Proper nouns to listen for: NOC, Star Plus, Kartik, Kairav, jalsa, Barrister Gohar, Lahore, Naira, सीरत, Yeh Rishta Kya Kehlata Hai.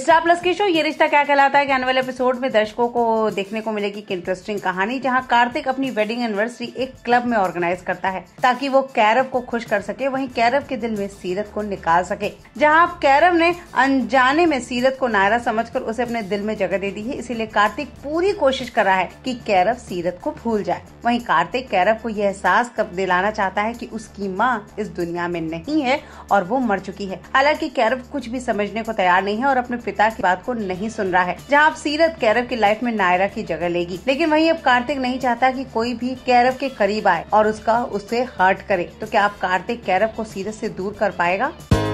Star plus की show ये रिश्ता क्या कहलाता है के आने वाले एपिसोड में दर्शकों को देखने को मिलेगी एक इंटरेस्टिंग कहानी, जहां कार्तिक अपनी वेडिंग एनिवर्सरी एक क्लब में ऑर्गेनाइज करता है ताकि वो कैरव को खुश कर सके, वहीं कैरव के दिल में सीरत को निकाल सके। जहां कैरव ने अनजाने में सीरत को नायरा समझकर उसे अपने दिल में जगह दे दी है, इसीलिए कार्तिक पूरी कोशिश कर रहा है कि कैरव सीरत को भूल जाए। वहीं कार्तिक कैरव को यह एहसास दिलाना चाहता है कि उसकी माँ इस दुनिया में नहीं है और वो मर चुकी है। हालांकि कैरव कुछ भी समझने को तैयार नहीं है और अपने पिता की बात को नहीं सुन रहा है। जहां अब सीरत कैरव की लाइफ में नायरा की जगह लेगी, लेकिन वहीं अब कार्तिक नहीं चाहता कि कोई भी कैरव के करीब आए और उसका उसे हर्ट करे। तो क्या आप कार्तिक कैरव को सीरत से दूर कर पाएगा?